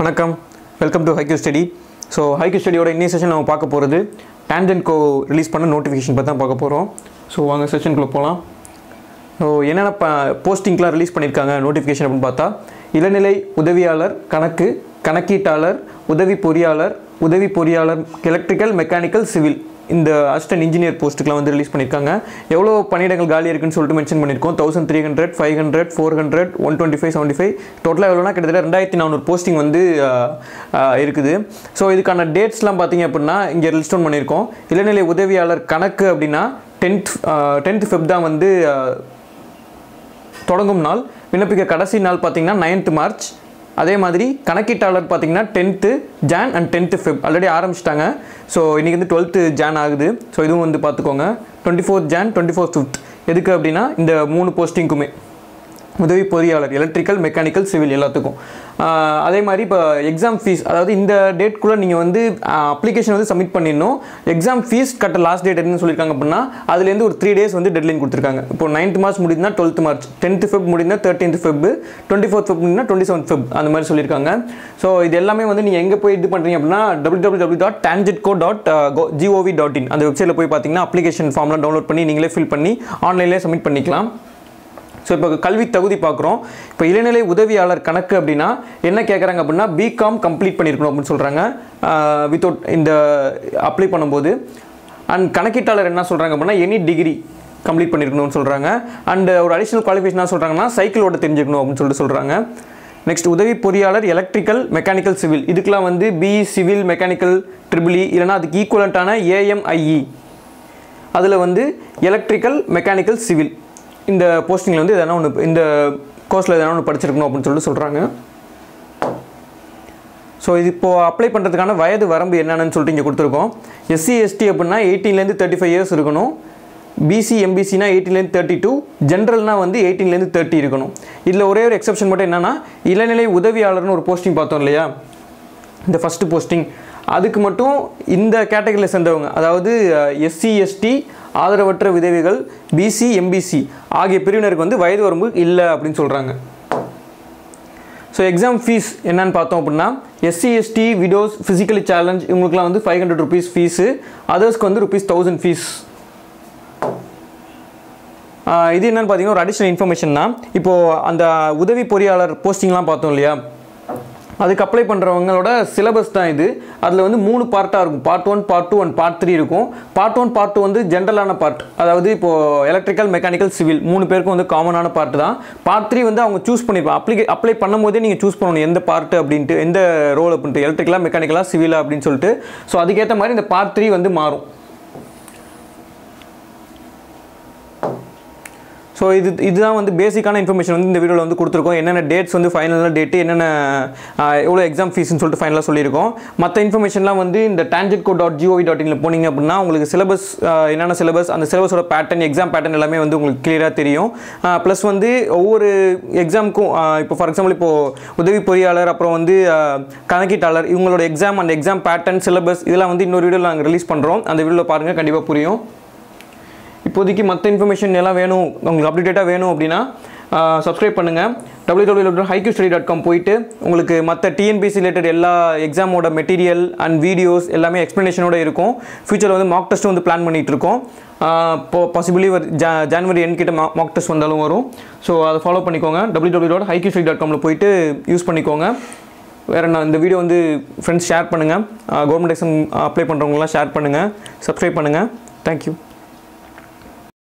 Welcome to Haikyu Study. So Haikyu Study oda inni session namu paaka poradhu Tangedco release panna notification patha paaka porom. So vanga session ku polam. So enna posting la release pannirukanga notification appdi paatha ilanilai udaviyalar kanakku கணக்கீட்டாளர் உதவி பொறியாளர் electrical mechanical civil இந்த assistant engineer போஸ்ட்டுக்குலாம் வந்து release பண்ணிருக்காங்க எவ்வளவு பணியிடங்கள் காலி இருக்குன்னு சொல்லிட்டு மென்ஷன் பண்ணிருக்கோம் 1300 500 400 125 75 டோட்டலா எவ்வளவுனா கிட்டத்தட்ட 2400 போஸ்டிங் வந்து இருக்குது சோ இதுக்கான டேட்ஸ்லாம் பாத்தீங்க அப்படினா இங்க லிஸ்ட் டவுன் பண்ணிருக்கோம் இளநிலை உதவியாளர் கணக்கு அப்படினா 10th Feb தான் வந்து தொடங்கும் நாள் விண்ணப்பிக்க கடைசி நாள் பாத்தீங்கன்னா 9th March அதே மாதிரி கணக்கீட்டாளர் பாத்தீங்கன்னா 10th Jan and 10th Feb already ஆரம்பிச்சிட்டாங்க சோ இன்னைக்கு வந்து 12th Jan ஆகுது சோ இதுவும் வந்து பாத்துக்கோங்க 24th Jan 24th எதுக்கு அப்படினா இந்த மூணு போஸ்டிங்குமே உதவி பொறியாளர் எலக்ட்ரிக்கல் மெக்கானிக்கல் சிவில் எல்லாத்துக்கும் அதே மாதிரி இப்ப एग्जाम ஃபீஸ் அதாவது இந்த டேட் குள்ள நீங்க வந்து அப்ளிகேஷன் வந்து சப்மிட் பண்ணிரணும் एग्जाम ஃபீஸ் கட்ட லாஸ்ட் டேட் என்ன சொல்லிருக்காங்க அப்படினா அதுல இருந்து ஒரு 3 days வந்து டெட்லைன் கொடுத்திருக்காங்க இப்போ 9th மார்ச் முடிந்தா 12th மார்ச் 10th ஃபெப் முடிந்தா 13th ஃபெப் 24th ஃபெப் முடிந்தா 27th ஃபெப் அந்த மாதிரி சொல்லிருக்காங்க சோ இது எல்லாமே வந்து நீங்க எங்க போய் இது பண்றீங்க அப்படினா www.tangedco.gov.in அந்த வெப்சைட்ல போய் பாத்தீங்கன்னா அப்ளிகேஷன் ஃபார்ம்லாம் டவுன்லோட் பண்ணி நீங்களே ஃபில் பண்ணி ஆன்லைன்லயே சப்மிட் பண்ணிக்கலாம் So இப்போ கல்வி தகுதி பார்க்கறோம் இப்போ இளநிலை உதவியாளர் கணக்கு அப்படினா என்ன கேக்குறாங்க அப்படினா BCom கம்ப்ளீட் பண்ணிருக்கணும் அப்படி சொல்றாங்க without இந்த அப்ளை பண்ணும்போது and கணக்கீட்டாளர் என்ன சொல்றாங்க அப்படினா any degree கம்ப்ளீட் பண்ணிருக்கணும்னு சொல்றாங்க and ஒரு additional qualification என்ன சொல்றாங்கன்னா சைக்கிள் ஓட தெரிஞ்சிருக்கணும் அப்படி சொல்லிட்டு சொல்றாங்க Next உதவி பொறியாளர் எலக்ட்ரிக்கல் மெக்கானிக்கல் சிவில் இதுக்குலாம் வந்து BE civil mechanical triple E இல்லனா அதுக்கு ஈக்குவலன்ட்டான AMIE அதுல வந்து எலக்ட்ரிக்கல் மெக்கானிக்கல் சிவில் இந்த போஸ்டிங்ல வந்து எதனா ஒன்னு இந்த கோர்ஸ்ல எதனா ஒன்னு படிச்சிருக்கணும் அப்படி சொல்லி சொல்றாங்க சோ இது இப்போ அப்ளை பண்றதுக்கான வயது வரம்பு என்னன்னு சொல்லிட்டு இங்க கொடுத்திருக்கோம் SCST அப்படினா 18 ல இருந்து 35 இயர்ஸ் இருக்கணும் BC MBC னா 18 ல இருந்து 32 ஜெனரல் னா வந்து 18 ல இருந்து 30 இருக்கணும் இதுல ஒரே ஒரு எக்ஸெப்ஷன் மட்டும் என்னன்னா இளநிலை உதவியாளர்னு ஒரு போஸ்டிங் பார்த்தோம் இல்லையா இந்த ஃபர்ஸ்ட் போஸ்டிங் அதுக்கு மட்டும் இந்த கேட்டகரியில சேர்ந்தவங்க அதாவது SCST ஆதரவற்ற விதவைகள் BC MBC ஆகிய பிரிவினருக்கு வந்து வயது வரம்பு இல்ல அப்படினு சொல்றாங்க சோ एग्जाम fees என்னன்னு பார்த்தோம் அப்படினா SCST widows physically challenged இவங்களுக்குலாம் வந்து ₹500 fees அதர்ஸ்க்கு வந்து ₹1000 fees இது என்னன்னு பாத்தீங்க ஒரு அடிஷனல் இன்ஃபர்மேஷன்னா இப்போ அந்த உதவி பொறியாளர் போஸ்டிங்லாம் பார்த்தோம் இல்லையா அதுக்கு அப்ளை பண்றவங்களோட சிலபஸ் தான் இது அதுல வந்து மூணு பார்ட்டா இருக்கும் பார்ட் 1 பார்ட் 2 and பார்ட் 3 இருக்கும் பார்ட் 1 பார்ட் 2 வந்து ஜெனரலான பார்ட் அதாவது இப்போ எலக்ட்ரிக்கல் மெக்கானிக்கல் சிவில் மூணு பேருக்கும் வந்து காமனான பார்ட் தான் பார்ட் 3 வந்து அவங்க चूஸ் பண்ணிப்பாங்க அப்ளை பண்ணும்போதே நீங்க चूஸ் பண்ணணும் எந்த பார்ட் அப்படினு எந்த ரோல் அப்படினு எலக்ட்ரிக்கலா மெக்கானிக்கலா சிவிலா அப்படினு சொல்லிட்டு சோ அதுக்கு ஏத்த மாதிரி இந்த பார்ட் 3 வந்து மாறும் சோ இது இதுதான் வந்து பேசிக்கான இன்ஃபர்மேஷன் வந்து இந்த வீடியோல வந்து கொடுத்திருக்கோம் என்னென்ன டேட்ஸ் வந்து ஃபைனலா டேட் என்னென்ன எவ்வளவு एग्जाम ஃபீஸ் னு சொல்லிட்டு ஃபைனலா சொல்லிருக்கோம் மத்த இன்ஃபர்மேஷன்லாம் வந்து இந்த tangedco.gov.in ல போனீங்க அப்படினா உங்களுக்கு சிலபஸ் என்னென்ன சிலபஸ் அந்த சிலபஸோட பேட்டர்ன் एग्जाम பேட்டர்ன் எல்லாமே வந்து உங்களுக்கு கிளியரா தெரியும் பிளஸ் வந்து ஒவ்வொரு एग्जामக்கும் இப்போ ஃபார் எக்ஸாம்பிள் இப்போ உதவி பொறியாளர் அப்புறம் வந்து கணக்கீட்டாளர் இவங்களோட एग्जाम அந்த एग्जाम பேட்டர்ன் சிலபஸ் இதெல்லாம் வந்து இன்னொரு வீடியோல நாங்க ரிலீஸ் பண்றோம் அந்த வீடியோல பாருங்க கண்டிப்பா புரியும் இப்போதைக்கு மத்த இன்ஃபர்மேஷன் எல்லாம் வேணும் உங்களுக்கு அப்டேட்டா வேணும் அப்படினா subscribe பண்ணுங்க www.highqstudy.com போய்ட்டு உங்களுக்கு மத்த TNPSC related எல்லா एग्जाम ஓட மெட்டீரியல் and videos எல்லாமே explanation ஓட இருக்கும் ஃபியூச்சர்ல வந்து mock test வந்து பிளான் பண்ணிட்டு இருக்கோம் possibly January end கிட்ட mock test வந்தாலும் வரும் சோ அத ஃபாலோ பண்ணிக்கோங்க www.highqstudy.com ல போய்ட்டு யூஸ் பண்ணிக்கோங்க வேறனா இந்த வீடியோ வந்து फ्रेंड्स ஷேர் பண்ணுங்க கவர்மெண்ட் எக்ஸாம் அப்ளை பண்றவங்க எல்லாம் ஷேர் பண்ணுங்க subscribe பண்ணுங்க thank you